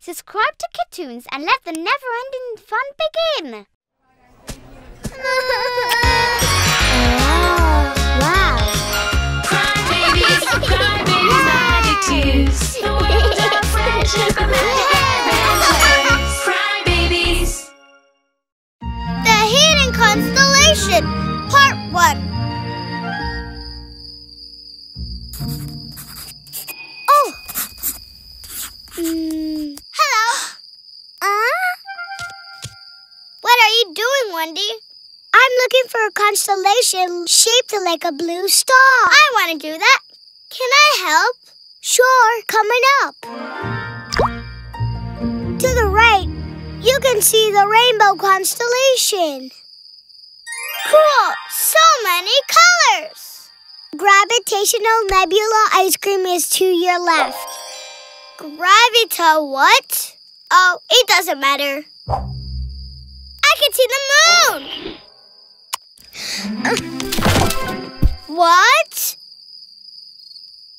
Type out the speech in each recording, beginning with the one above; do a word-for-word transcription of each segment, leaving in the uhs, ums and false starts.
Subscribe to Kitoons and let the never-ending fun begin! Oh, wow! Cry babies, cry babies, magic tears. The world's our friend, sugar magic adventures. Cry babies. The Hidden Constellation, Part One. Oh. Mm. Hello. uh? What are you doing, Wendy? I'm looking for a constellation shaped like a blue star. I want to do that. Can I help? Sure, coming up. To the right, you can see the rainbow constellation. Cool, so many colors. Gravitational Nebula ice cream is to your left. Gravita what? Oh, it doesn't matter. I can see the moon! Uh, what?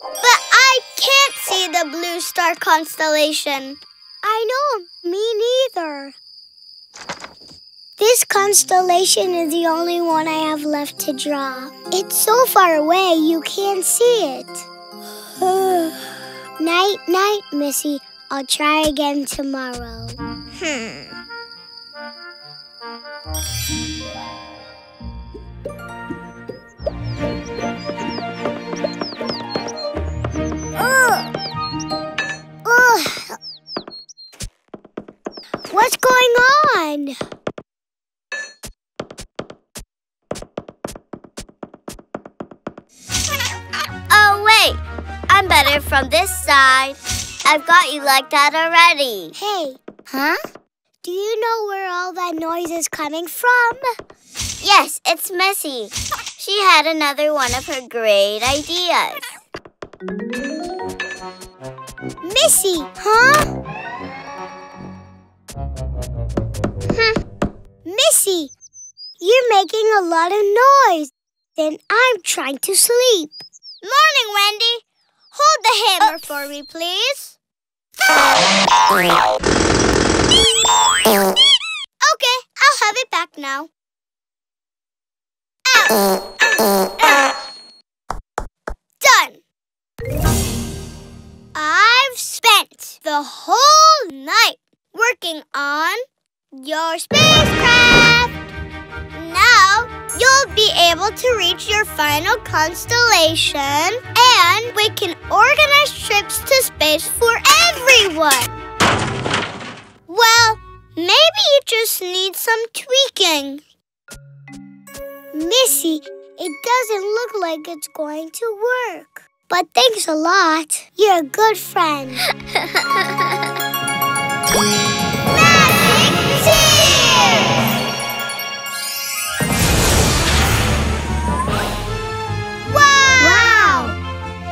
But I can't see the blue star constellation. I know, me neither. This constellation is the only one I have left to draw. It's so far away, you can't see it. Night, night, Missy. I'll try again tomorrow. Hmm. Ugh. Ugh. What's going on? Oh, wait. I'm better from this side. I've got you like that already. Hey. Huh? Do you know where all that noise is coming from? Yes, it's Missy. She had another one of her great ideas. Missy, huh? Huh. Missy, you're making a lot of noise, and I'm trying to sleep. Morning, Wendy. Hold the hammer Oops. for me, please. Okay, I'll have it back now. Ow, ow, ow. Done. I've spent the whole night working on your spacecraft. Now you'll be able to reach your final constellation, and we can organize trips to space for everyone. Well, maybe you just need some tweaking. Missy, it doesn't look like it's going to work. But thanks a lot. You're a good friend. Magic Tears! Wow! Wow!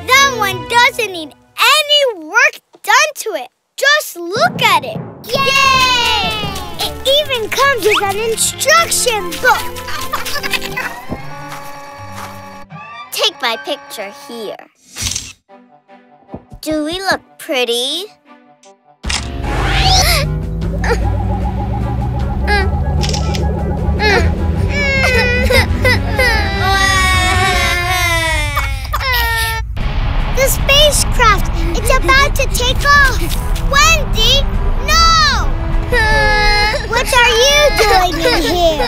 That one doesn't need any work done to it. Just look at it. Yay! It even comes with an instruction book. Take my picture here. Do we look pretty? The spacecraft, it's about to take off. Wendy, no! What are you doing in here?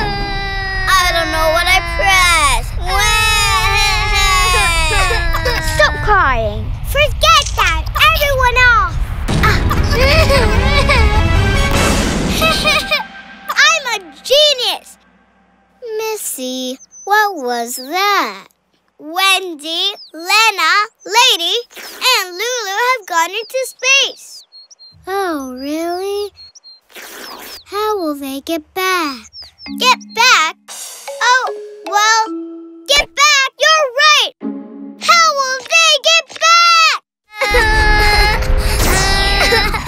I don't know what I pressed. Stop crying. Forget that. Everyone off. I'm a genius. Missy, what was that? Wendy, Lena, Lady, and Lulu have gone into space. Oh, really? How will they get back? Get back? Oh, well, get back. You're right. How will they get back?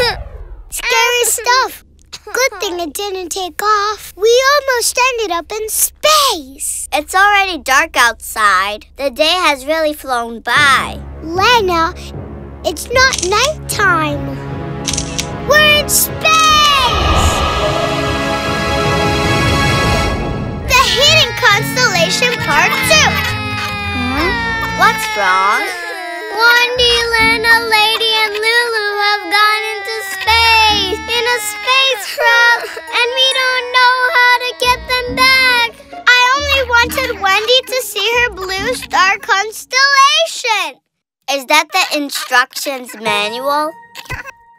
Scary stuff. Good thing it didn't take off. We almost ended up in space. It's already dark outside. The day has really flown by. Lena, It's not nighttime. We're in space! The Hidden Constellation Part two. Hmm? What's wrong? Wonderland, a lady and Lulu have gone into space, in a spacecraft, and we don't know how to get them back. I only wanted Wendy to see her blue star constellation. Is that the instructions manual?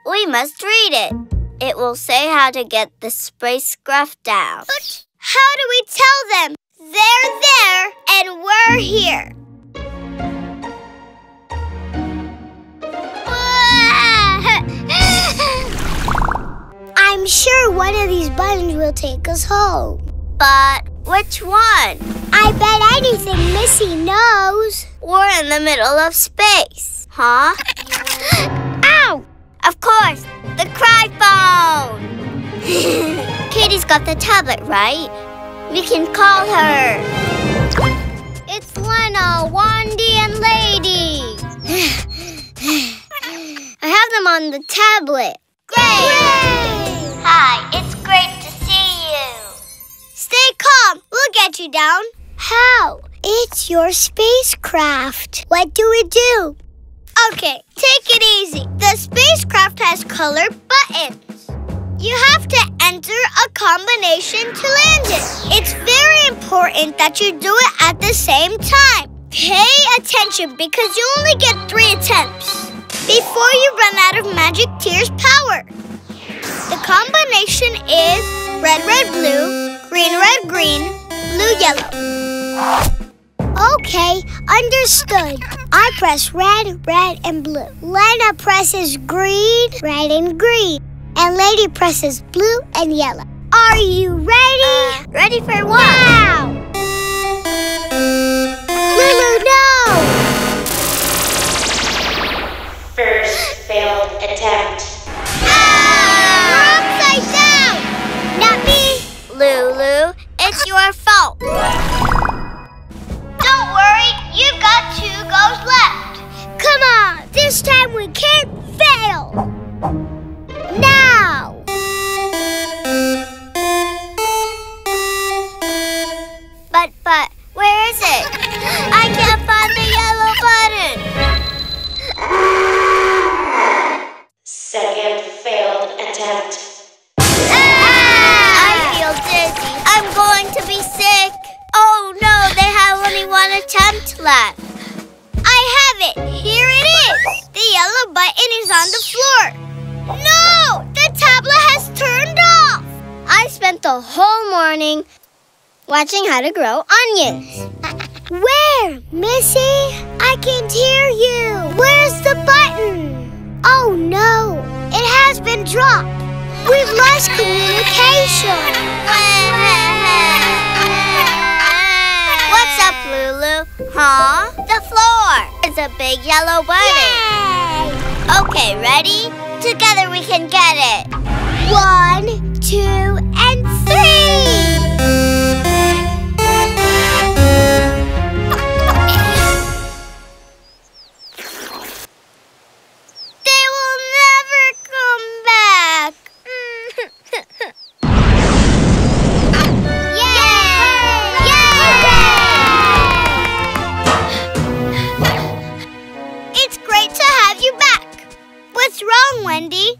We must read it. It will say how to get the spacecraft down. But how do we tell them? They're there and we're here. I'm sure one of these buttons will take us home. But which one? I bet anything Missy knows. We're in the middle of space, huh? Ow! Of course, the cry phone! Katie's got the tablet, right? We can call her. It's Lena, Wandy, and Lady. I have them on the tablet. Great! Hooray! Hi, it's great to see you. Stay calm. We'll get you down. How? It's your spacecraft. What do we do? Okay, take it easy. The spacecraft has colored buttons. You have to enter a combination to land it. It's very important that you do it at the same time. Pay attention because you only get three attempts before you run out of Magic Tears power. The combination is red, red, blue, green, red, green, blue, yellow. Okay, understood. I press red, red, and blue. Lena presses green, red, and green. And Lady presses blue and yellow. Are you ready? Uh, ready for what? Wow! Lulu, no! First failed attempt. Lulu, it's your fault. Don't worry, you've got two goes left. Come on, this time we can't fail. Now! But, but, where is it? I can't find the yellow button. Second failed attempt. I'm going to be sick. Oh no, they have only one attempt left. I have it. Here it is. The yellow button is on the floor. No, the tablet has turned off. I spent the whole morning watching how to grow onions. Where, Missy? I can't hear you. Where's the button? Oh no, it has been dropped. We've lost communication. What's up, Lulu? Huh? The floor is a big yellow button. Yay! Okay, ready? Together we can get it. One, two, and three. They will never come back. What's wrong, Wendy?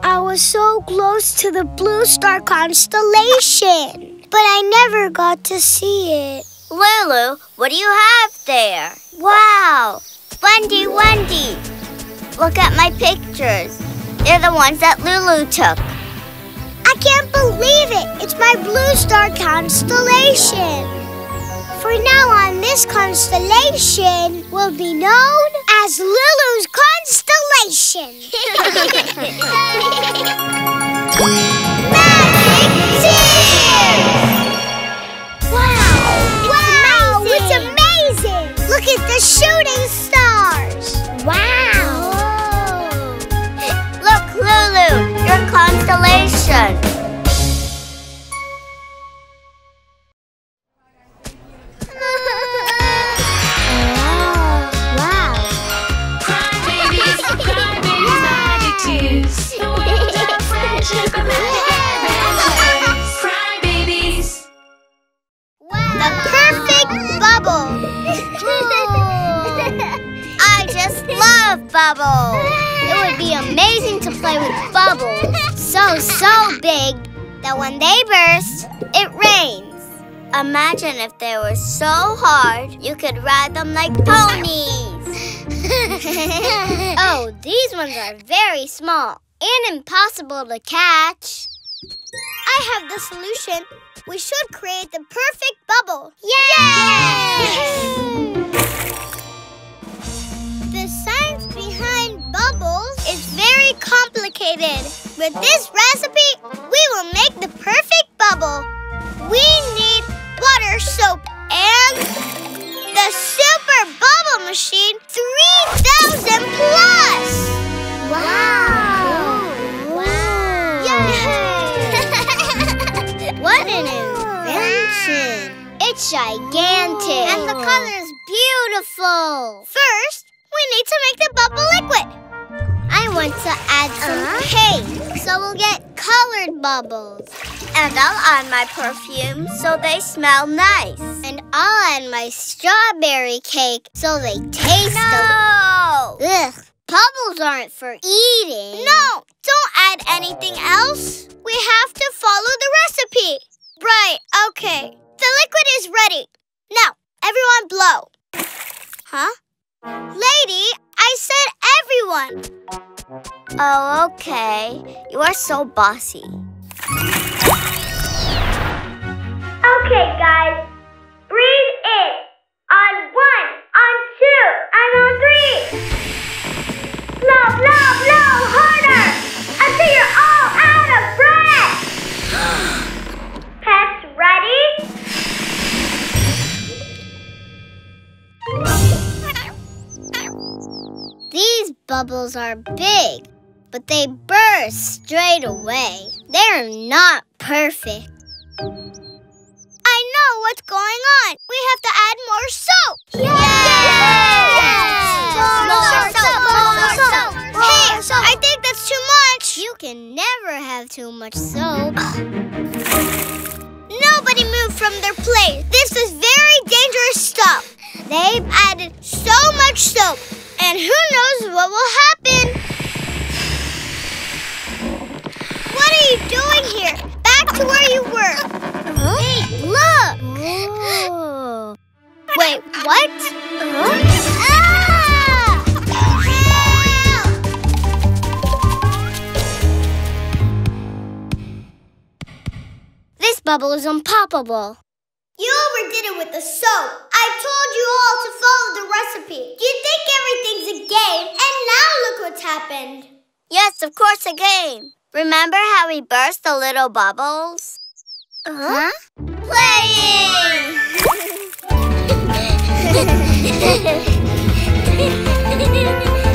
I was so close to the blue star constellation, but I never got to see it. Lulu, what do you have there? Wow! Wendy, Wendy! Look at my pictures. They're the ones that Lulu took. I can't believe it! It's my blue star constellation. For now on, this constellation will be known as Lulu's constellation. Magic Tears! Wow! Wow! It's amazing! Look at the shooting stars! Wow! Whoa. Look, Lulu, your constellation. Oh, wow. Cry Babies amazing to play with bubbles so, so big that when they burst, it rains. Imagine if they were so hard, you could ride them like ponies. Oh, these ones are very small and impossible to catch. I have the solution. We should create the perfect bubble. Yay! Yay! The science behind bubbles is very complicated. With this recipe, we will make the perfect bubble. We need water, soap, and the Super Bubble Machine three thousand Plus! Wow! Wow! Yay! What an invention! It's gigantic! And the color is beautiful! First, we need to make the bubble liquid. I want to add some uh, paint, so we'll get colored bubbles. And I'll add my perfume so they smell nice. And I'll add my strawberry cake so they taste no! delicious. Ugh, bubbles aren't for eating. No, don't add anything else. We have to follow the recipe. Right, okay. The liquid is ready. Now, everyone blow. Huh? Lady, I said everyone. Oh, okay. You are so bossy. Okay, guys. Breathe in. On one, on two, and on three. Blow, blow, blow harder until you're all out of breath. Pets ready? These bubbles are big, but they burst straight away. They're not perfect. I know what's going on. We have to add more soap. Yes! Yes! More, more soap, more soap, more soap. Hey, I think that's too much. You can never have too much soap. Nobody move from their place. This is very dangerous stuff. They've added so much soap, and who knows what will happen. What are you doing here? Back to where you were. Huh? Hey, look! Oh. Wait, what? Huh? Ah! Help! This bubble is unpoppable. You overdid it with the soap. I told you all to follow the recipe. You think everything's a game, and now look what's happened. Yes, of course, a game. Remember how we burst the little bubbles? Uh-huh. Playing! uh.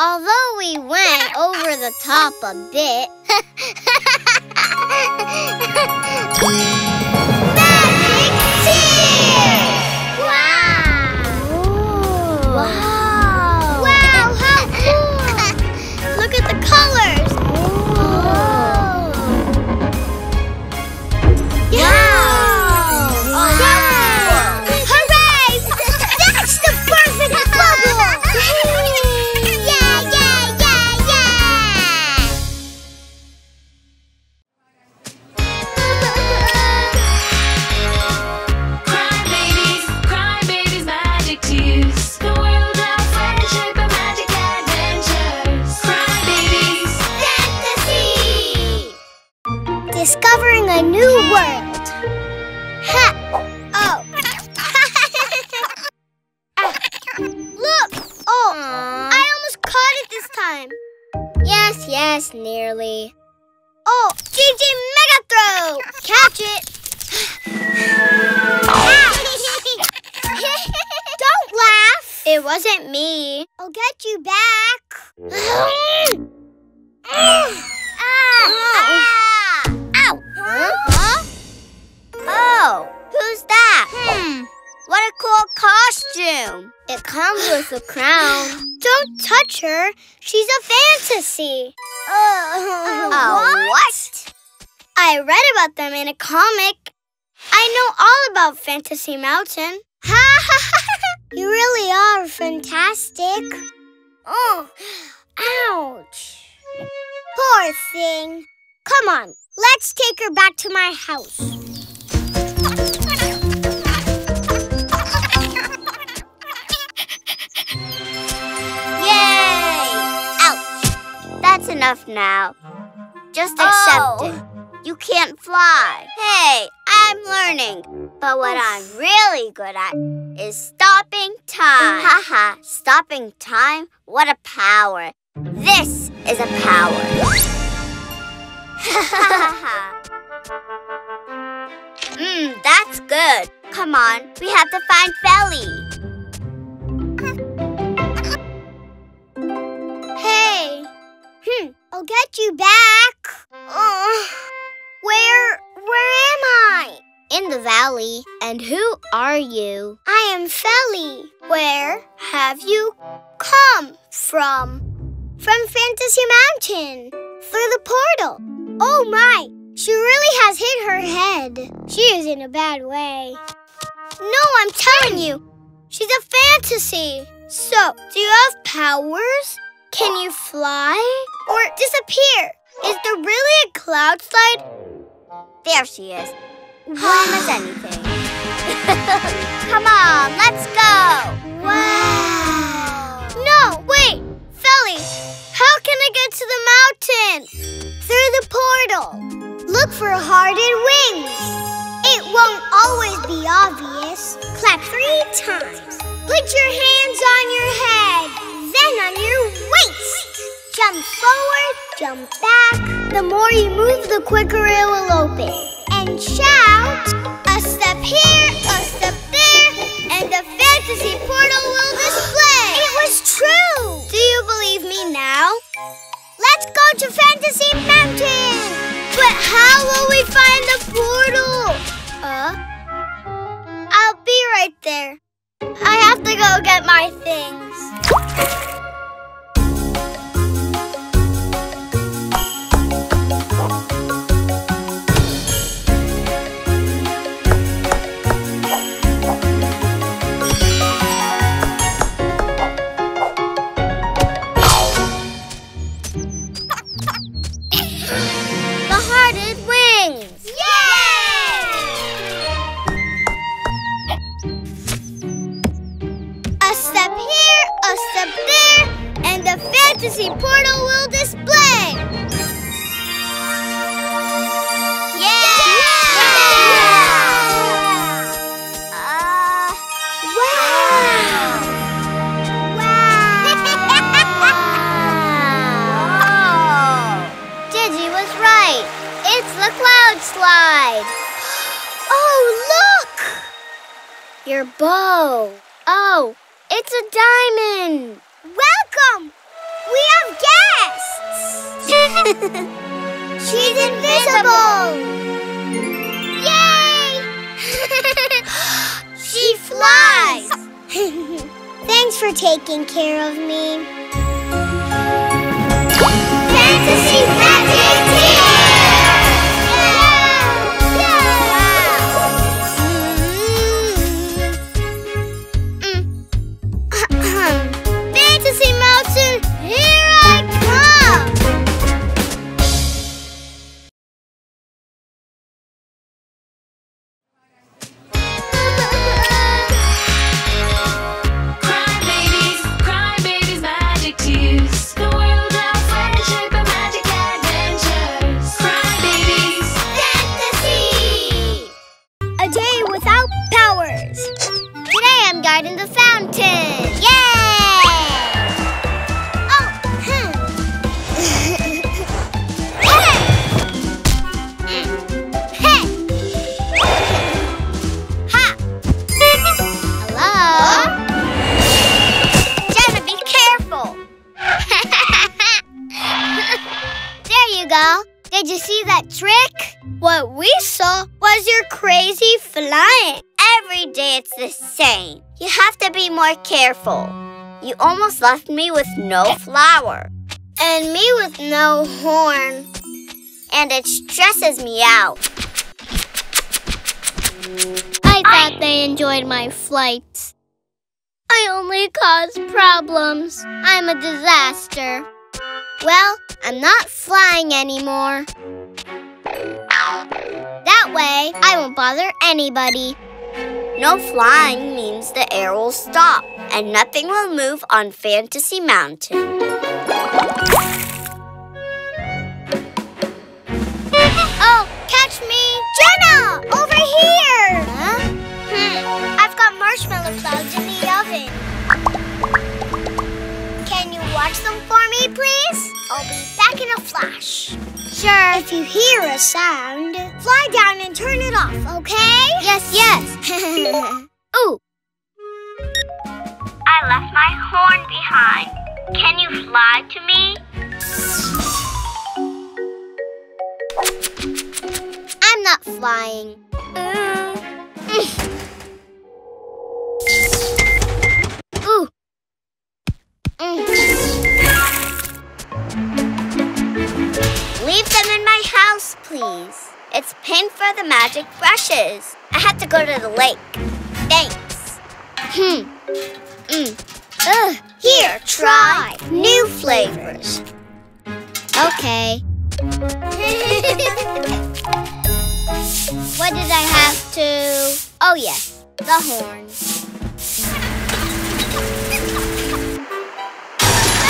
Although we went over the top a bit. Magic Tears! Wow! Ooh. Wow! Wow, how cool! Look at the colors! Ooh. Yeah. Wow! Wow! Wow. Hooray! That's the perfect bubble! Discovering a new world. Ha! Oh. Ah. Look! Oh, aww. I almost caught it this time. Yes, yes, nearly. Oh, G G Mega Throw! Catch it! Don't laugh. It wasn't me. I'll get you back. Ah! Ah! Ow! Huh? Huh? Oh, who's that? Hmm. What a cool costume. It comes with a crown. Don't touch her. She's a fantasy. Uh, uh, uh, what? what? I read about them in a comic. I know all about Fantasy Mountain. Ha ha ha! You really are fantastic. Oh, ouch. Poor thing. Come on, let's take her back to my house. That's enough now. Just accept oh. it. You can't fly. Hey, I'm learning. But what Oof. I'm really good at is stopping time. Haha, stopping time? What a power. This is a power. Mmm, that's good. Come on, we have to find Belly. Hmm, I'll get you back. Uh, where, where am I? In the valley. And who are you? I am Felly. Where have you come from? From Fantasy Mountain. Through the portal. Oh my, she really has hit her head. She is in a bad way. No, I'm telling you, she's a fantasy. So, do you have powers? Can you fly or disappear? Is there really a cloud slide? There she is. Warm as anything. Come on, let's go. Wow. No, wait. Felly, how can I get to the mountain? Through the portal. Look for hardened wings. It won't always be obvious. Clap three times. Put your hands on your head. Then on your waist. Jump forward, jump back. The more you move, the quicker it will open. And shout, a step here, a step there, and the fantasy portal will display. It was true. Do you believe me now? Let's go to Fantasy Mountain. But how will we find the portal? Uh, I'll be right there. I have to go get my things. Fantasy portal will display. Yeah! Yeah! Uh, wow! Wow! Wow! Oh, Gigi was right. It's the cloud slide. Oh, look! Your bow. Oh, it's a diamond. Welcome! We have guests! She's invisible! Yay! She flies! Thanks for taking care of me. Fantasy Magic Tears! Fantasy Mountain! Here I come! Cry babies, cry babies, magic tears. The world of friendship and magic adventures. Cry babies, fantasy! A day without powers. Today I'm guarding the fountain. was your crazy flying? Every day it's the same. You have to be more careful. You almost left me with no flower. And me with no horn. And it stresses me out. I thought they enjoyed my flights. I only cause problems. I'm a disaster. Well, I'm not flying anymore. That way, I won't bother anybody. No flying means the air will stop, and nothing will move on Fantasy Mountain. Oh, catch me! Jenna! Over here! Huh? Hmm. I've got marshmallow clouds in the oven. Can you watch them for me, please? I'll be back in a flash. Sure. If you hear a sound, fly down and turn it off, okay? Yes, yes. Ooh. I left my horn behind. Can you fly to me? I'm not flying. Mm. Ooh. Mm. Leave them in my house, please. It's pinned for the magic brushes. I have to go to the lake. Thanks. Hmm. Mm. Ugh. Here, try new flavors. Okay. What did I have to... Oh, yes. The horn.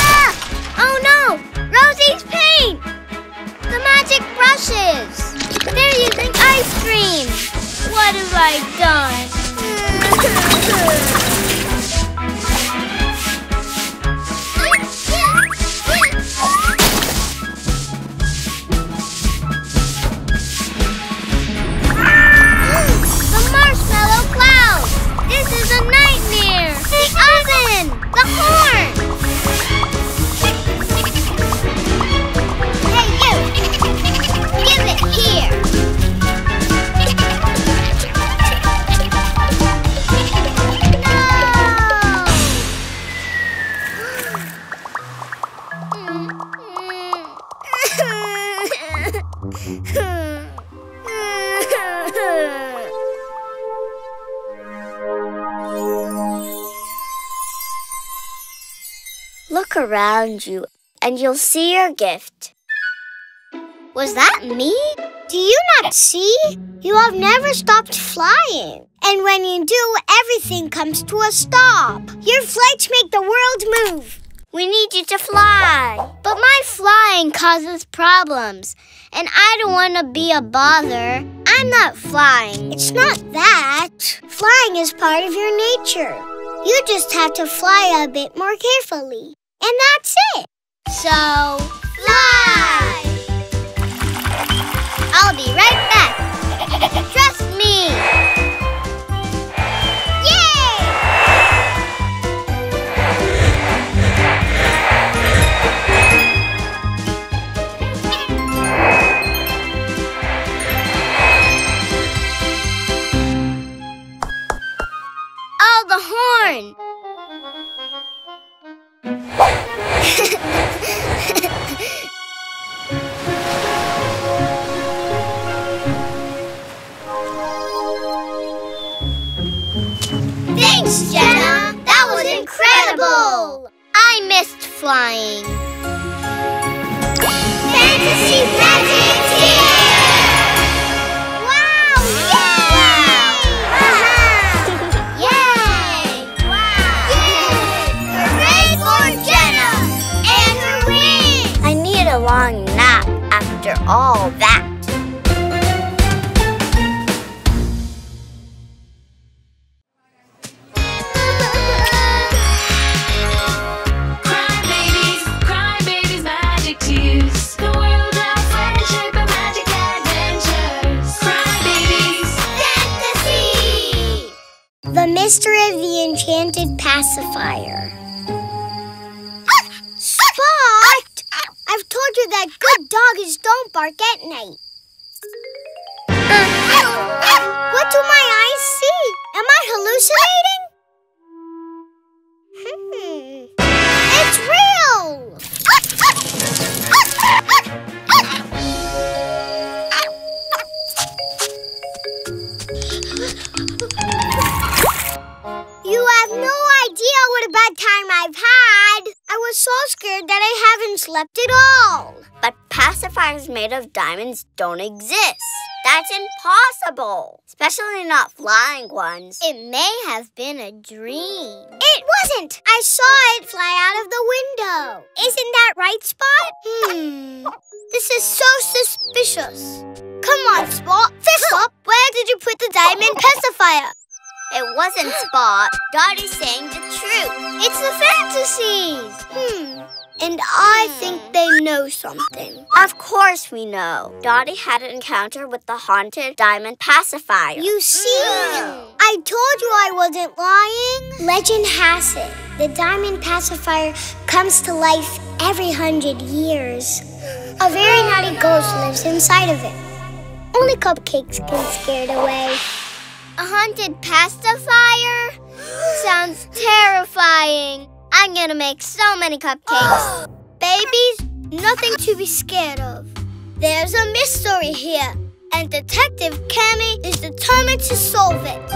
Ah! Oh, no! Rosie's paint! The magic brushes! They're using ice cream! What have I done? The marshmallow clouds! This is a nightmare! The oven! The horn! Look around you, and you'll see your gift. Was that me? Do you not see? You have never stopped flying. And when you do, everything comes to a stop. Your flights make the world move. We need you to fly. But my flying causes problems, and I don't want to be a bother. I'm not flying. It's not that. Flying is part of your nature. You just have to fly a bit more carefully. And that's it. So, fly! I'll be right back. Trust me. Yay! Oh, the horn! Thanks, Jenna! That was incredible! I missed flying. Fantasy Magic Tears! Wow! Yay! Wow! Yay! Wow! Yay! Hooray for Jenna! And her wings! I need a long nap after all that. The Mystery of the Enchanted Pacifier. Spot! I've told you that good doggies don't bark at night. Uh-huh. scared that I haven't slept at all. But pacifiers made of diamonds don't exist. That's impossible, especially not flying ones. It may have been a dream. It wasn't. I saw it fly out of the window. Isn't that right, Spot? Hmm. This is so suspicious. Come on, Spot. Fess up. Where did you put the diamond pacifier? It wasn't Spot. Dottie's saying the truth. It's the fantasies. Hmm. And I think they know something. Of course we know. Dottie had an encounter with the haunted diamond pacifier. You see? Mm. I told you I wasn't lying. Legend has it, the diamond pacifier comes to life every hundred years. A very naughty ghost lives inside of it. Only cupcakes can scare it away. A haunted pacifier? Sounds terrifying. I'm gonna make so many cupcakes. Babies, nothing to be scared of. There's a mystery here, and Detective Cammy is determined to solve it.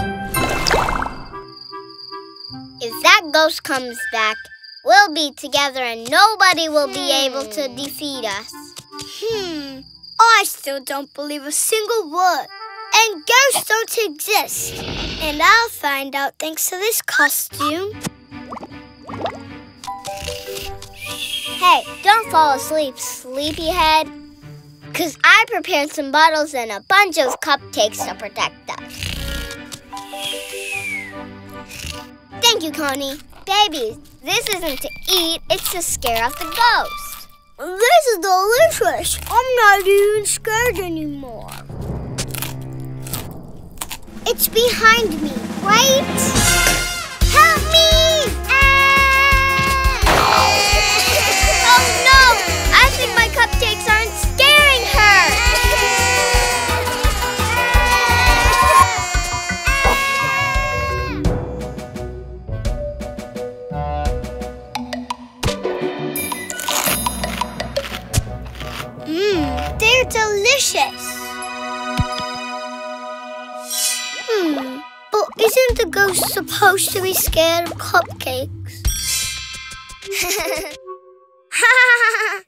If that ghost comes back, we'll be together and nobody will hmm. be able to defeat us. Hmm, I still don't believe a single word. And ghosts don't exist. And I'll find out thanks to this costume. Hey, don't fall asleep, sleepyhead. Because I prepared some bottles and a bunch of cupcakes to protect us. Thank you, Connie. Babies, this isn't to eat, it's to scare off the ghost. This is delicious. I'm not even scared anymore. It's behind me, right? Help me! Oh no! I think my cupcakes aren't scaring her! Mmm, they're delicious! Hmm, but isn't the ghost supposed to be scared of cupcakes?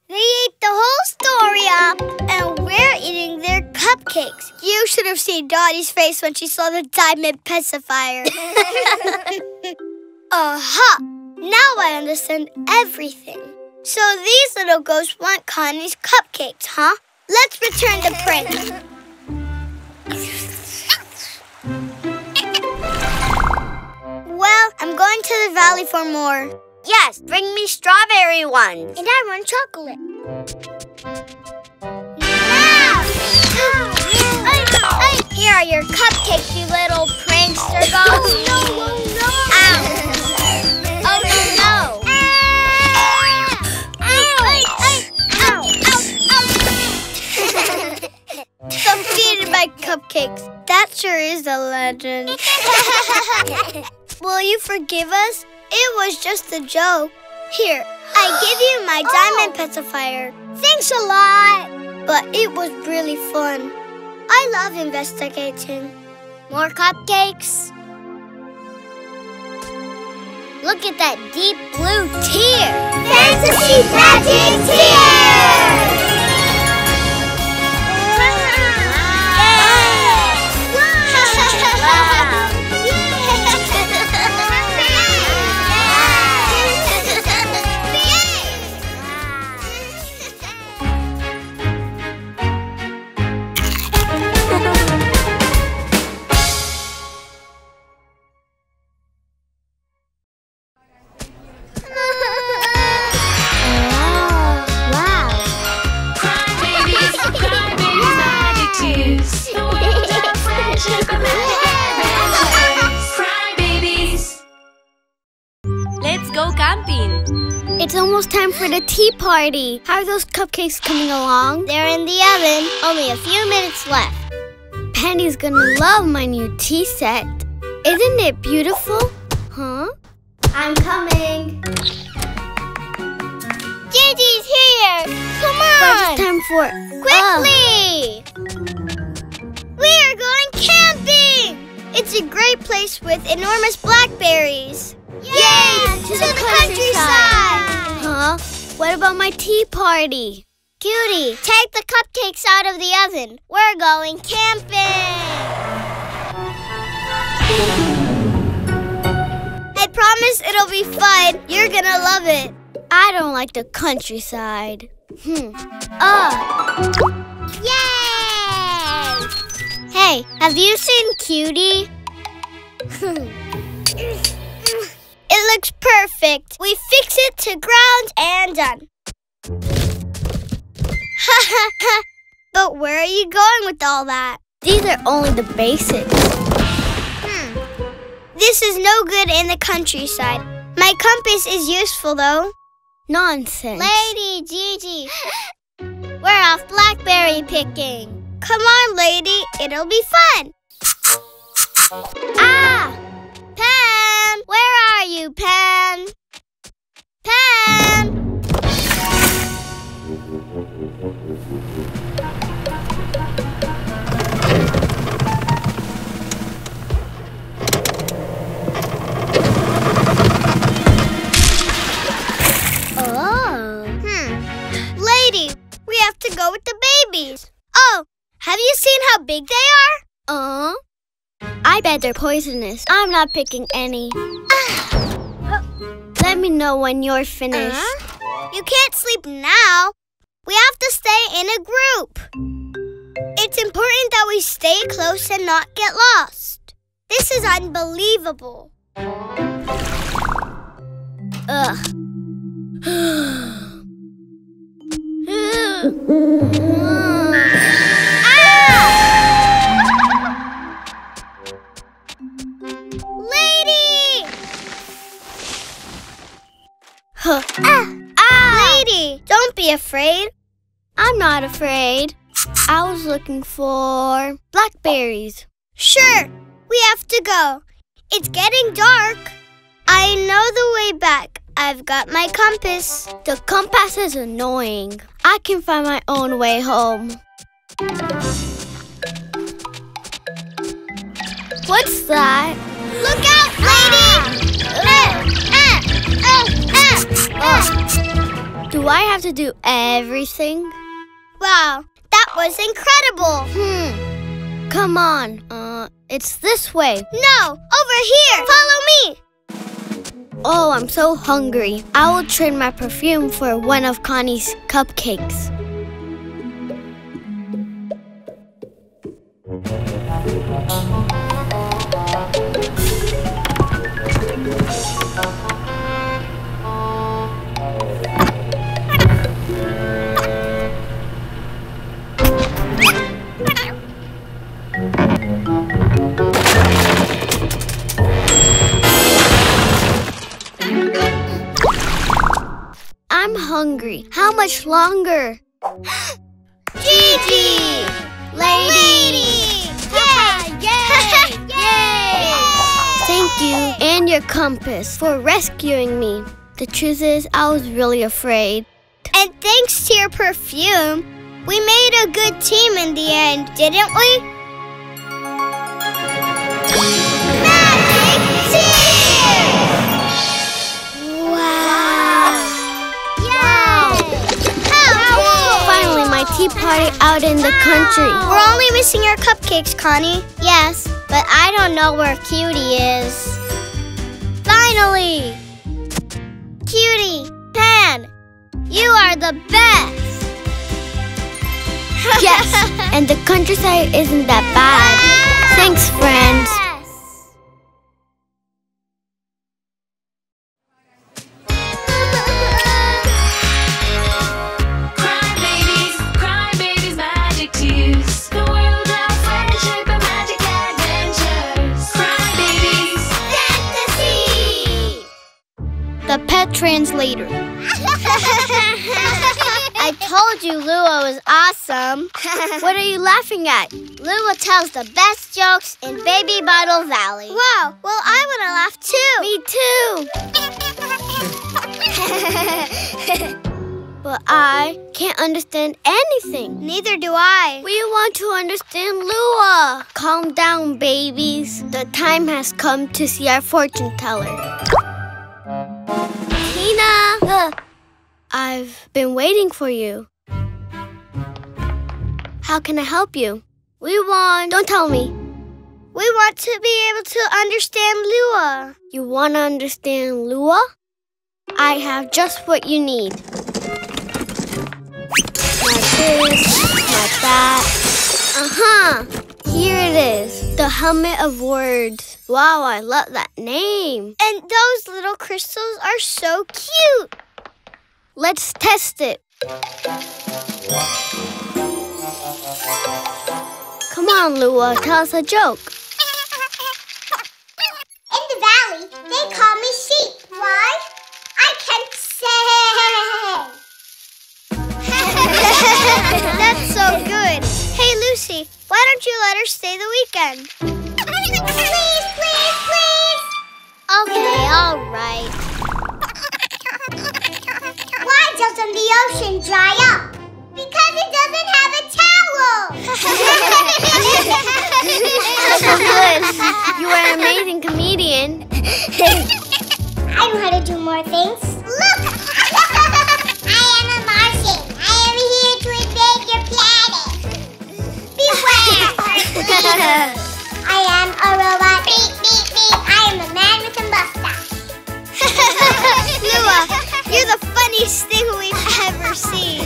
They ate the whole story up, and we're eating their cupcakes. You should have seen Dottie's face when she saw the diamond pacifier. Aha! Now I understand everything. So these little ghosts want Connie's cupcakes, huh? Let's return the print. Well, I'm going to the valley for more. Yes, bring me strawberry ones. And I want chocolate. Now! Ow. Here are your cupcakes, you little prankster ghost. Oh, no, oh, no. Ow. Oh, no, no. Ow. Ow. Ow. Ow. Defeated by cupcakes. That sure is a legend. Will you forgive us? It was just a joke. Here, I give you my diamond oh. pacifier. Thanks a lot. But it was really fun. I love investigating. More cupcakes? Look at that deep blue tear. Fantasy Magic Tears! It's almost time for the tea party. How are those cupcakes coming along? They're in the oven. Only a few minutes left. Penny's gonna love my new tea set. Isn't it beautiful? Huh? I'm coming. Gigi's here! Come on! But it's time for... Quickly! Uh. We are going camping! It's a great place with enormous blackberries. Yay! Yay! To, to the, the countryside! countryside. Huh? What about my tea party? Cutie, take the cupcakes out of the oven. We're going camping. I promise it'll be fun. You're gonna love it. I don't like the countryside. Hmm. Oh. Yay! Hey, have you seen Cutie? It looks perfect. We fix it to ground and done. Ha ha ha! But where are you going with all that? These are only the basics. Hmm. This is no good in the countryside. My compass is useful, though. Nonsense. Lady Gigi, we're off blackberry picking. Come on, lady. It'll be fun. Ah! Pan! Where are you, Pan? Pan! We have to go with the babies. Oh, have you seen how big they are? Uh, I bet they're poisonous. I'm not picking any. Ah. Let me know when you're finished. Uh-huh. You can't sleep now. We have to stay in a group. It's important that we stay close and not get lost. This is unbelievable. Ugh. Ah! Lady! Huh. Ah! Ah! Lady, don't be afraid. I'm not afraid. I was looking for blackberries. Sure, we have to go. It's getting dark. I know the way back. I've got my compass. The compass is annoying. I can find my own way home. What's that? Look out, lady! Ah. Uh, uh, uh, uh, uh. Oh. Do I have to do everything? Wow, that was incredible. Hmm. Come on. Uh, it's this way. No, over here. Follow me. Oh, I'm so hungry. I will trade my perfume for one of Connie's cupcakes. I'm hungry. How much longer? Gigi! Lady! Lady! Yeah! Yay! Yay! Thank you and your compass for rescuing me. The truth is, I was really afraid. And thanks to your perfume, we made a good team in the end, didn't we? Magic Tears! Wow! Tea party out in the country. We're only missing our cupcakes, Connie. Yes, but I don't know where Cutie is. Finally! Cutie, Pan, you are the best! Yes, and the countryside isn't that bad. Wow. Thanks, friends. Translator. I told you Lua was awesome. What are you laughing at? Lua tells the best jokes in Baby Bottle Valley. Wow, well I want to laugh too. Me too. But I can't understand anything. Neither do I. We want to understand Lua. Calm down, babies. The time has come to see our fortune teller. Tina! Uh, I've been waiting for you. How can I help you? We want... Don't tell me. We want to be able to understand Lua. You want to understand Lua? I have just what you need. Like this, like that. Uh-huh. Here it is. The Helmet of Words. Wow, I love that name. And those little crystals are so cute. Let's test it. Come on, Lua, tell us a joke. In the valley, they call me sheep. Why? I can't say. That's so good. Hey, Lucy, why don't you let her stay the weekend? Please, please, please. Okay, all right. Why doesn't the ocean dry up? Because it doesn't have a towel! Liz, you are an amazing comedian. I know how to do more things. Look! I am a Martian. I am here to invade your planet. Beware! I am a robot. Beep, beep, beep. I am a man with a mustache. Lua! You're the funniest thing we've ever seen.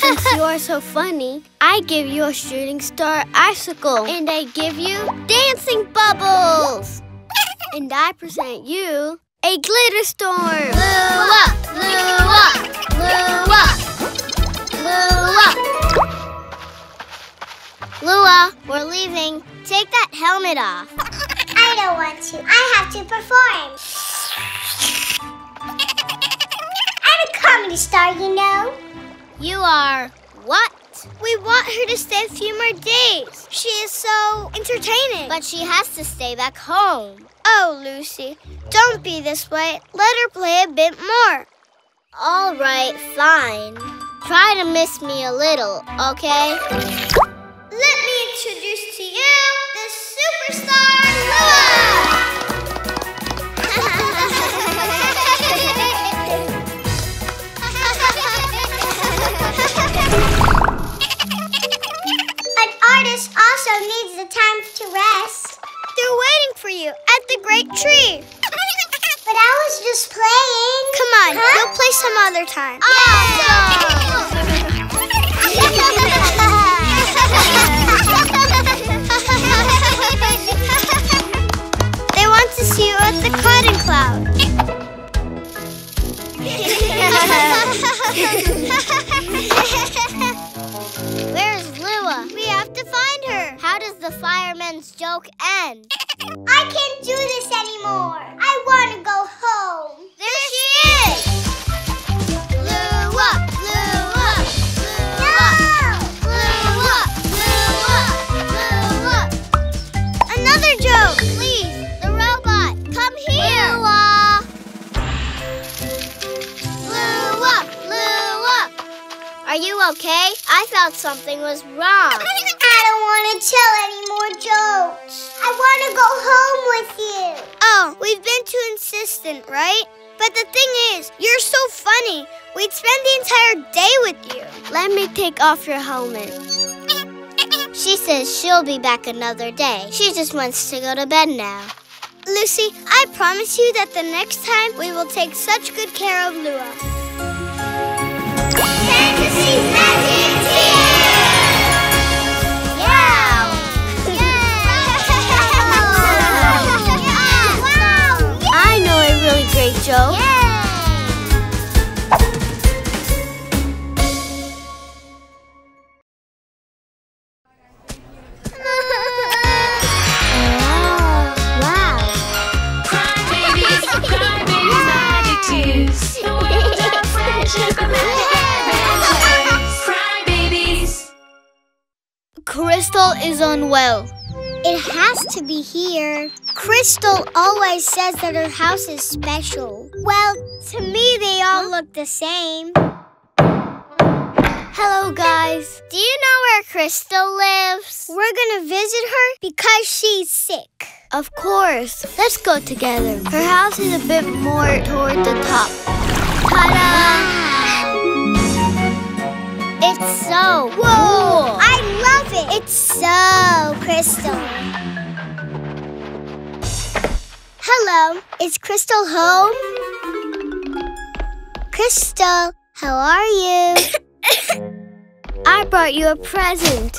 Since you are so funny, I give you a shooting star icicle. And I give you dancing bubbles. And I present you a glitter storm. Lua, Lua, Lua, Lua. Lua, we're leaving. Take that helmet off. I don't want to. I have to perform. Comedy star, you know. You are what? We want her to stay a few more days. She is so entertaining. But she has to stay back home. Oh, Lucy, don't be this way. Let her play a bit more. All right, fine. Try to miss me a little, okay? Let me introduce to you the superstar Lua! An artist also needs the time to rest. They're waiting for you at the great tree. But I was just playing. Come on, huh? We'll play some other time. Awesome! They want to see you at the cotton cloud. Where's Lua? We have to find her. How does the fireman's joke end? I can't do this anymore. I want to go home. There, there she is. is. Lua, Lua, Lua, no. Lua, Lua, Lua. Another joke, please. The robot, come here. Lua. Are you okay? I felt something was wrong. I don't want to tell any more jokes. I want to go home with you. Oh, we've been too insistent, right? But the thing is, you're so funny. We'd spend the entire day with you. Let me take off your helmet. She says she'll be back another day. She just wants to go to bed now. Lucy, I promise you that the next time we will take such good care of Lua. Magic Tears! Yeah! Yeah! Yeah! Wow! I know a really great joke. Yeah! Oh, wow! Cry babies, cry babies, magic tears. The world of friendship and magic. Crystal is unwell. It has to be here. Crystal always says that her house is special. Well, to me they all look the same. Hello, guys. Do you know where Crystal lives? We're gonna visit her because she's sick. Of course. Let's go together. Her house is a bit more toward the top. Ta-da! It's so Whoa. cool! I love it! It's so Crystal. Hello, is Crystal home? Crystal, how are you? I brought you a present.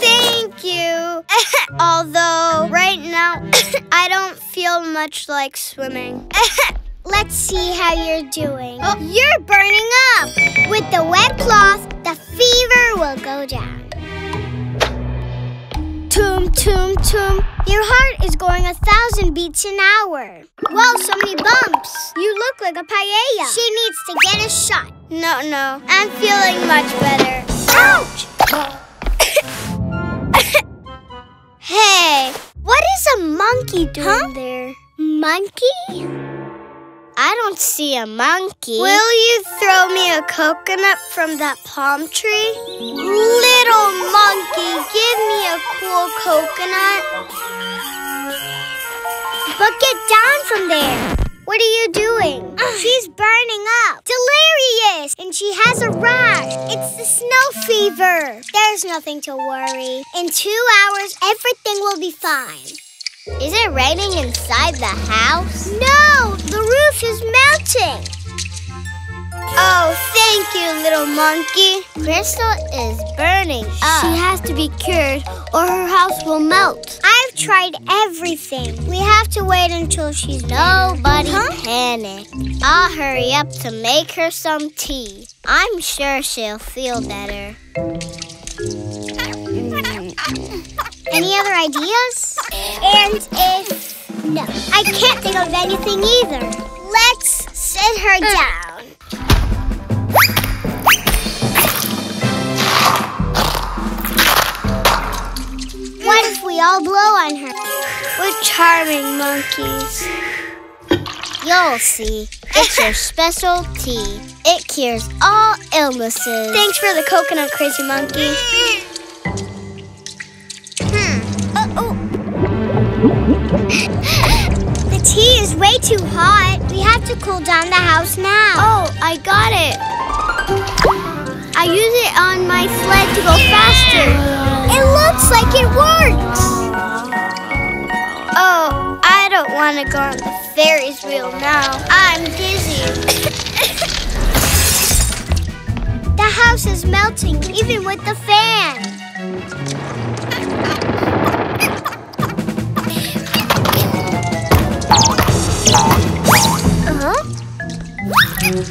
Thank you. Although, right now, I don't feel much like swimming. Let's see how you're doing. Oh, you're burning up. With the wet cloth, the fever will go down. Toom, toom, toom. Your heart is going a thousand beats an hour. Wow, so many bumps. You look like a paella. She needs to get a shot. No, no. I'm feeling much better. Ouch! Hey, what is a monkey doing huh? there? Monkey? I don't see a monkey. Will you throw me a coconut from that palm tree? Little monkey, give me a cool coconut. But get down from there. What are you doing? Ugh. She's burning up. Delirious. And she has a rash. It's the snow fever. There's nothing to worry. In two hours, everything will be fine. Is it raining inside the house? No, the roof is melting. Oh, thank you, little monkey. Crystal is burning up. She has to be cured or her house will melt. I've tried everything. We have to wait until she's Nobody huh? panic. I'll hurry up to make her some tea. I'm sure she'll feel better. Any other ideas? And if... No, I can't think of anything either. Let's sit her down. What if we all blow on her? We're charming monkeys. You'll see. It's your special tea. It cures all illnesses. Thanks for the coconut, crazy monkey. The tea is way too hot. We have to cool down the house now. Oh, I got it. I use it on my sled to go faster. It looks like it works. Oh, I don't want to go on the Ferris wheel now. I'm dizzy. The house is melting, even with the fan. Huh?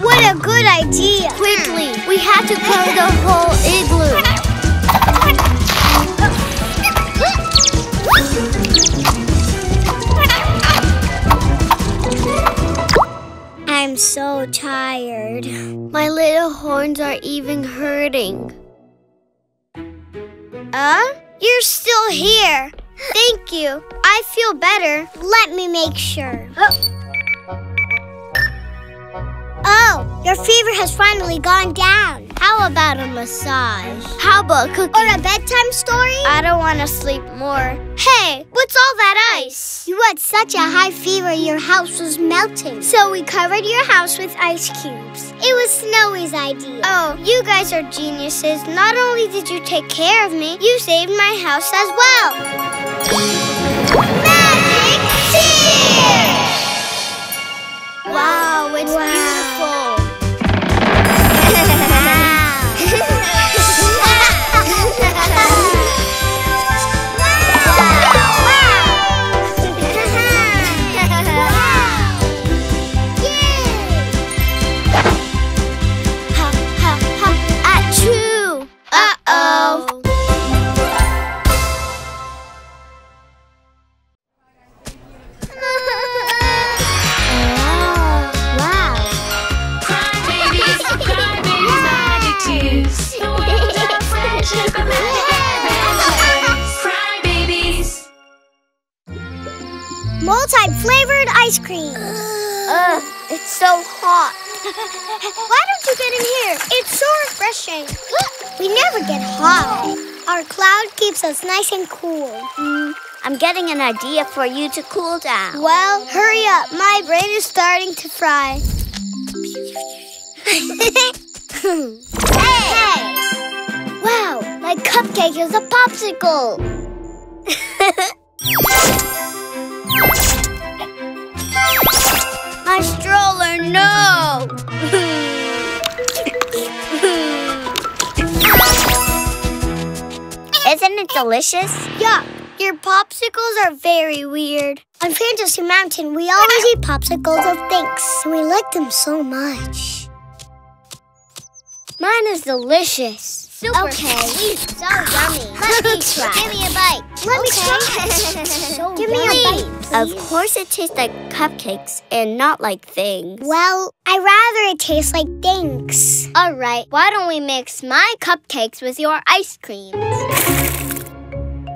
What a good idea! Quickly, we have to cover the whole igloo. I'm so tired. My little horns are even hurting. Huh? You're still here. Thank you. I feel better. Let me make sure. Oh. Oh, your fever has finally gone down. How about a massage? How about a cookie? Or a bedtime story? I don't want to sleep more. Hey, what's all that ice? You had such a high fever, your house was melting. So we covered your house with ice cubes. It was Snowy's idea. Oh, you guys are geniuses. Not only did you take care of me, you saved my house as well. Magic Tears! Wow, it's wow. beautiful. Multi-flavored ice cream. Ugh, it's so hot. Why don't you get in here? It's so refreshing. Look, we never get hot. Our cloud keeps us nice and cool. Mm, I'm getting an idea for you to cool down. Well, hurry up. My brain is starting to fry. Hey! Wow, my cupcake is a popsicle! My stroller, no! Isn't it delicious? Yuck! Your popsicles are very weird. On Fantasy Mountain, we always eat popsicles of thanks. We like them so much. Mine is delicious. Super okay. Sweet. So yummy. Let me try. Give me a bite. Let okay. me try. So give yummy. Me a bite, please. Of course it tastes like cupcakes and not like things. Well, I'd rather it tastes like things. All right, why don't we mix my cupcakes with your ice creams?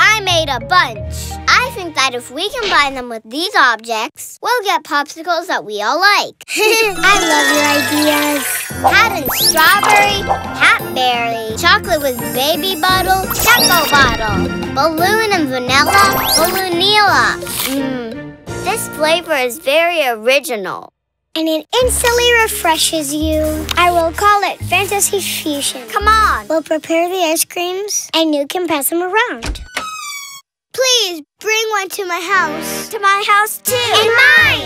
I made a bunch. I think that if we combine them with these objects, we'll get popsicles that we all like. I love your ideas. Patent strawberry, hatberry, chocolate with baby bottle, choco bottle, balloon and vanilla, balloonilla. Mmm, this flavor is very original. And it instantly refreshes you. I will call it Fantasy Fusion. Come on. We'll prepare the ice creams and you can pass them around. Please bring one to my house. To my house too. And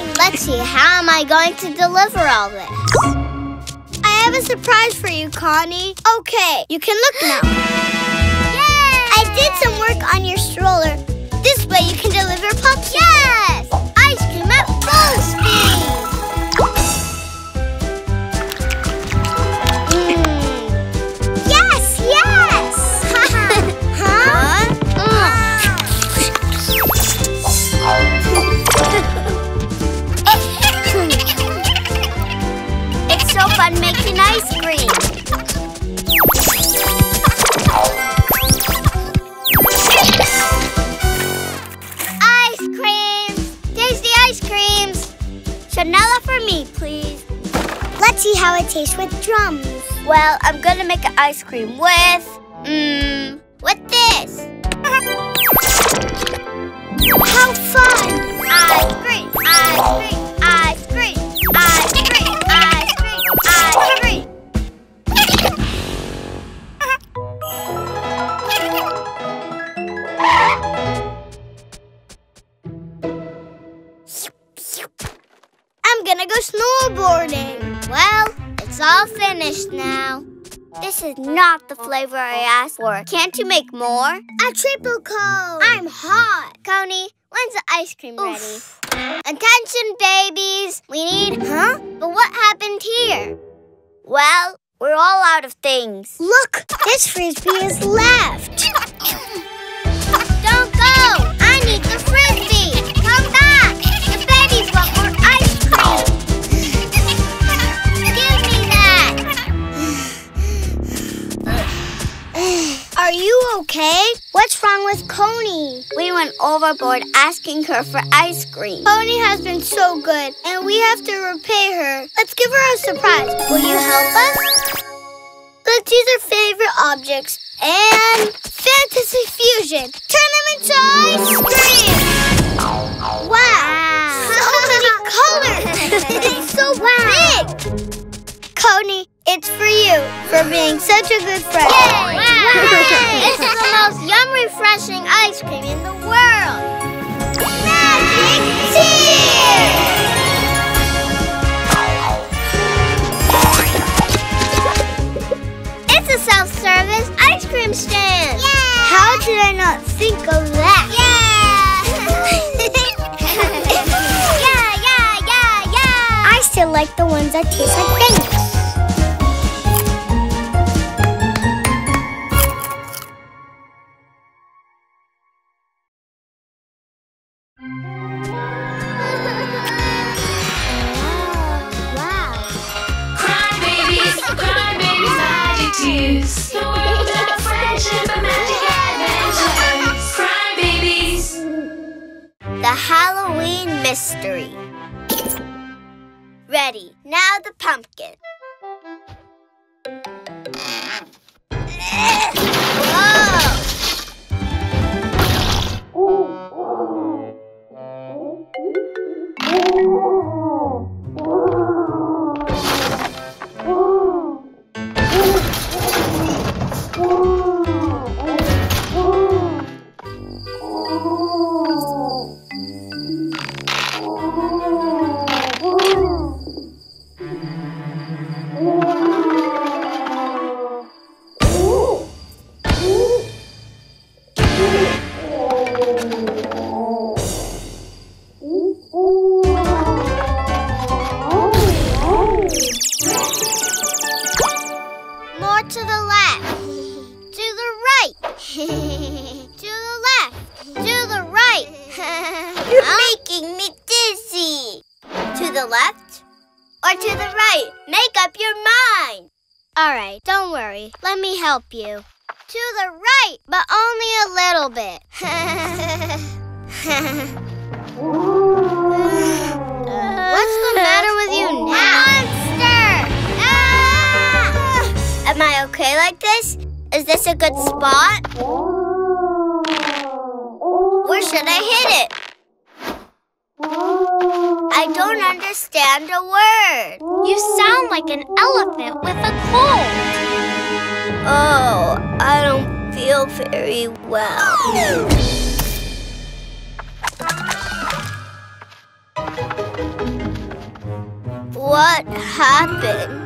mine. Let's see, how am I going to deliver all this? I have a surprise for you, Connie. Okay, you can look now. Yay! I did some work on your stroller. This way you can deliver pups. Yes! Ice cream at full speed. Mm. Yes, yes! Huh? Huh? It's so fun making ice cream. Ice creams! Tasty ice creams! Chanela for me, please. Let's see how it tastes with drums. Well, I'm gonna make an ice cream with, mmm, with this. How fun! Ice cream, ice cream, ice cream, ice cream, ice cream, ice cream. I'm gonna go snowboarding. Well, it's all finished now. This is not the flavor I asked for. Can't you make more? A triple cone. I'm hot. Coney, when's the ice cream Oof. ready? Attention, babies. We need... Huh? But what happened here? Well, we're all out of things. Look, this frisbee is left. Don't go. I need the frisbee. Come back. The babies want more ice cream. Are you okay? What's wrong with Coney? We went overboard asking her for ice cream. Coney has been so good, and we have to repay her. Let's give her a surprise. Will you help us? Let's use her favorite objects and Fantasy Fusion. Turn them into ice cream! Wow! wow. So many colors! It's so big! Coney, it's for you, for being such a good friend. Yay! Wow. Yay. This is the most yum, refreshing ice cream in the world. Magic Tears! It's a self-service ice cream stand. Yay. How did I not think of that? Yeah! yeah, yeah, yeah, yeah! I still like the ones that taste like things. Halloween mystery. Ready. Now the pumpkin. Whoa! the left or to the right? Make up your mind. All right, don't worry. Let me help you. To the right, but only a little bit. uh, What's the matter with you now? Monster! Ah! Am I okay like this? Is this a good spot? Where should I hit it? I don't understand a word. You sound like an elephant with a cold. Oh, I don't feel very well. What happened?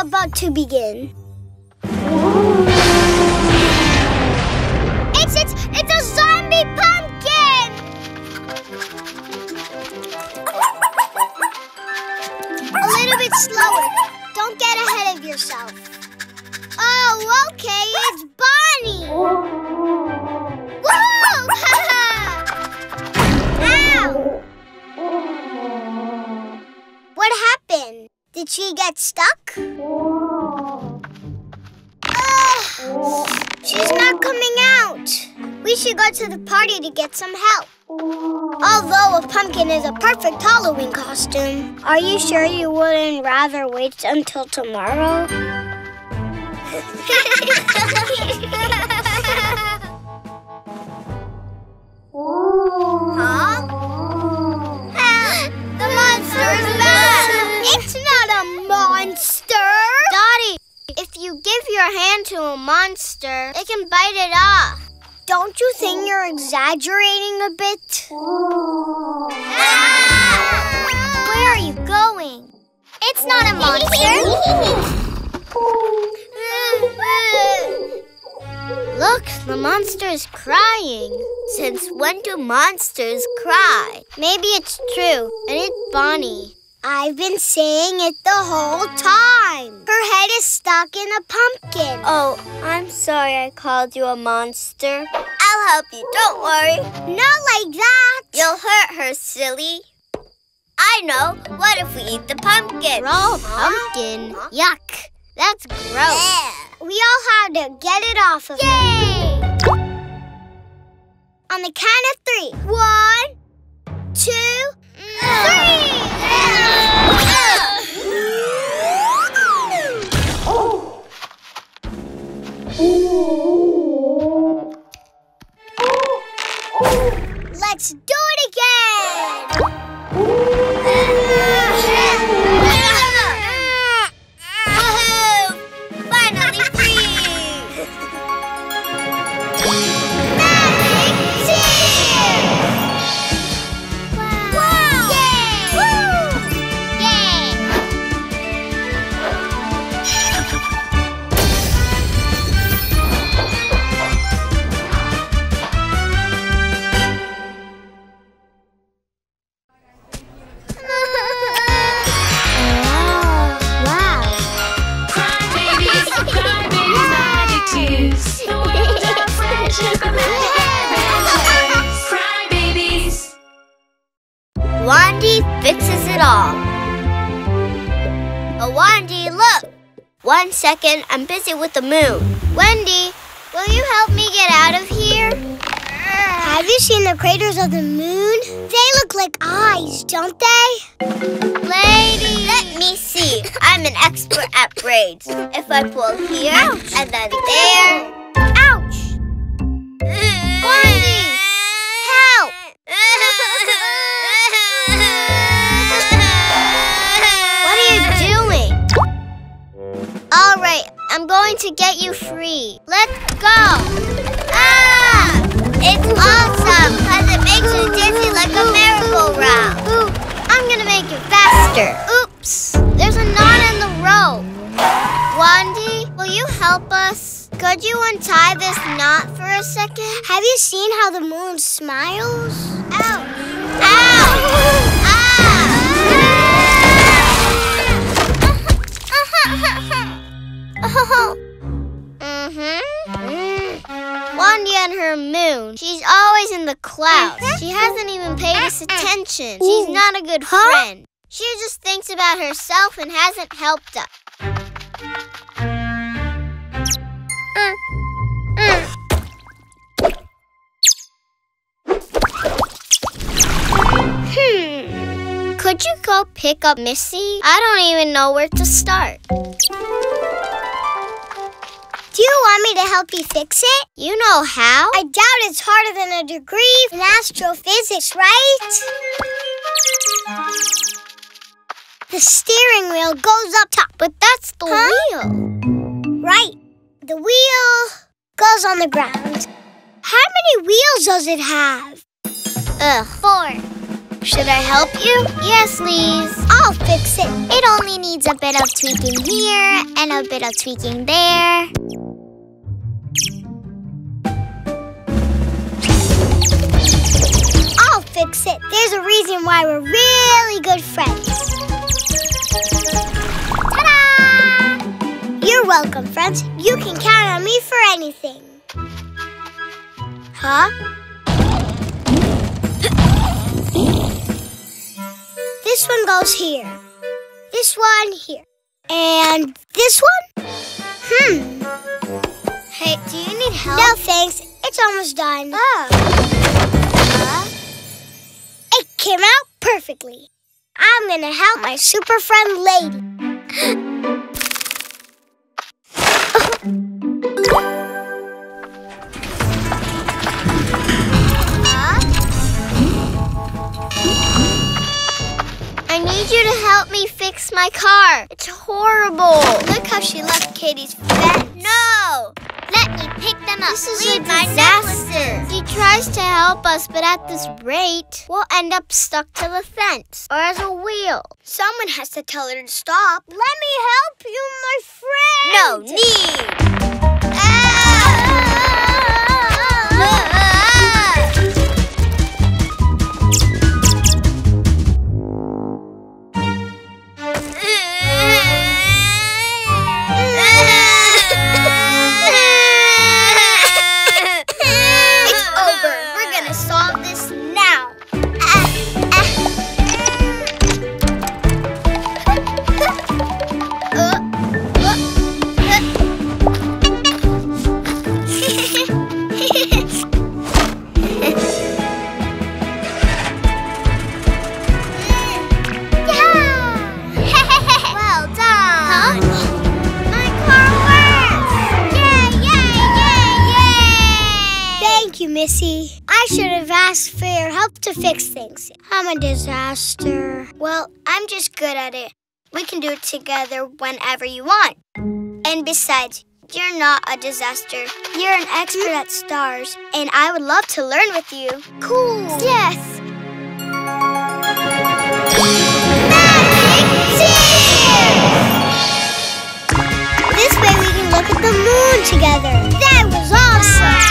About to begin. It's, it's, it's a zombie pumpkin! A little bit slower. Don't get ahead of yourself. Oh, okay, it's Bonnie! Woohoo! Ow! What happened? Did she get stuck? Ugh, she's not coming out. We should go to the party to get some help. Although a pumpkin is a perfect Halloween costume. Are you sure you wouldn't rather wait until tomorrow? Huh? Help! The monster's back! It's not a monster! Dottie, if you give your hand to a monster, it can bite it off. Don't you think you're exaggerating a bit? Ah! Where are you going? It's not a monster! Look, the monster is crying. Since when do monsters cry? Maybe it's true, and it's Bonnie. I've been saying it the whole time. Her head is stuck in a pumpkin. Oh, I'm sorry I called you a monster. I'll help you, don't worry. Not like that. You'll hurt her, silly. I know. What if we eat the pumpkin? Raw pumpkin? Huh? Yuck. That's gross. Yeah. We all have to get it off of Yay! Her. Yay! On the count of three. One, two, three! Oh. Oh. Oh. Let's do it again! Oh. Finally free! Magic Tears! Wow! Wow. Yay! Woo. Yay! Cry Babies, Cry Babies, Magic Tears. The world of friendship and magic adventures. Cry Babies. Wandy fixes it all. Oh, Wandy, look! One second, I'm busy with the moon. Wendy, will you help me get out of here? Have you seen the craters of the moon? They look like eyes, don't they? Lady! Let me see. I'm an expert at braids. If I pull here and then there. Ouch! Wendy! Help! What are you doing? All right, I'm going to get you free. Let's go! Ah! It's awesome because it makes you dizzy like a merry-go-round. Ooh, I'm gonna make it faster. Oops, there's a knot in the rope. Wandy, will you help us? Could you untie this knot for a second? Have you seen how the moon smiles? Ow! Ow! Ah! Oh. Mm-hmm. Mm. Wandy and her moon. She's always in the clouds. She hasn't even paid us attention. She's not a good friend. She just thinks about herself and hasn't helped us. Mm. Mm. Hmm. Could you go pick up Missy? I don't even know where to start. Do you want me to help you fix it? You know how? I doubt it's harder than a degree in astrophysics, right? The steering wheel goes up top. But that's the huh? wheel. Right. The wheel goes on the ground. How many wheels does it have? Ugh, four. Should I help you? Yes, please. I'll fix it. It only needs a bit of tweaking here and a bit of tweaking there. I'll fix it. There's a reason why we're really good friends. Ta-da! You're welcome, friends. You can count on me for anything. Huh? This one goes here. This one here. And this one? Hmm. Hey, do you need help? No, thanks. It's almost done. Oh. Huh? It came out perfectly. I'm gonna help my super friend lady. Huh? I need you to help me fix my car. It's horrible. Look how she left Katie's fence. No! Let me pick them up. This is Leave a disaster. She tries to help us, but at this rate, we'll end up stuck to the fence or as a wheel. Someone has to tell her to stop. Let me help you, my friend. No need. Ah! Ah! Missy, I should have asked for your help to fix things. I'm a disaster. Well, I'm just good at it. We can do it together whenever you want. And besides, you're not a disaster. You're an expert at stars, and I would love to learn with you. Cool. Yes. Magic Tears! This way we can look at the moon together. That was awesome.